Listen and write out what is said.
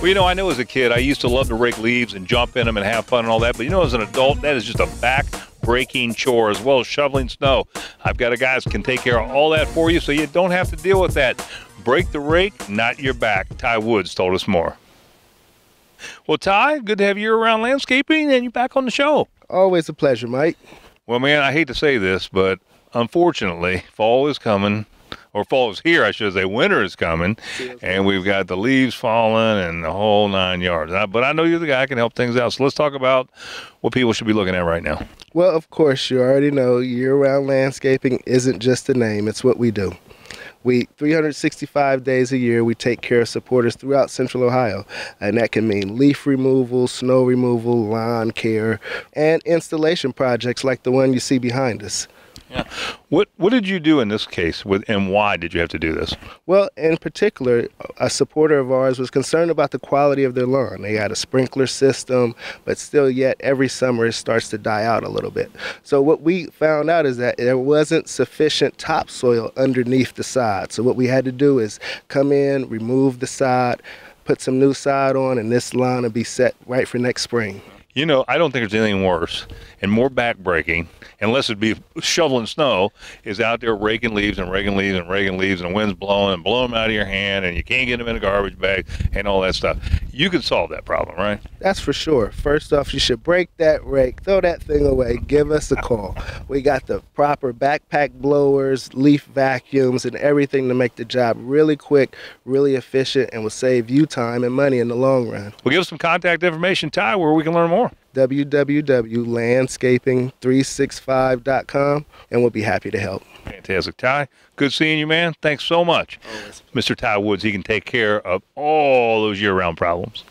Well, you know, I know as a kid, I used to love to rake leaves and jump in them and have fun and all that. But, you know, as an adult, that is just a back-breaking chore, as well as shoveling snow. I've got a guy that can take care of all that for you, so you don't have to deal with that. Break the rake, not your back. Ty Woods told us more. Well, Ty, good to have you around landscaping, and you're back on the show. Always a pleasure, Mike. Well, man, I hate to say this, but unfortunately, fall is coming. Or fall is here, I should say. Winter is coming, and we've got the leaves falling and the whole 9 yards. But I know you're the guy that can help things out, so let's talk about what people should be looking at right now. Well, of course, you already know year-round landscaping isn't just a name. It's what we do. We 365 days a year, we take care of supporters throughout Central Ohio, and that can mean leaf removal, snow removal, lawn care, and installation projects like the one you see behind us. Yeah. What did you do in this case, and why did you have to do this? Well, in particular, a supporter of ours was concerned about the quality of their lawn. They had a sprinkler system, but still yet every summer it starts to die out a little bit. So what we found out is that there wasn't sufficient topsoil underneath the sod. So what we had to do is come in, remove the sod, put some new sod on, and this lawn will be set right for next spring. You know, I don't think there's anything worse and more backbreaking, unless it be shoveling snow, is out there raking leaves and raking leaves and raking leaves, and the wind's blowing and blowing them out of your hand, and you can't get them in a garbage bag and all that stuff. You can solve that problem, right? That's for sure. First off, you should break that rake, throw that thing away, give us a call. We got the proper backpack blowers, leaf vacuums, and everything to make the job really quick, really efficient, and will save you time and money in the long run. Well, give us some contact information, Ty, where we can learn more. www.landscaping365.com, and we'll be happy to help. Fantastic, Ty. Good seeing you, man. Thanks so much. Always. Mr. Ty Woods, he can take care of all those year-round problems.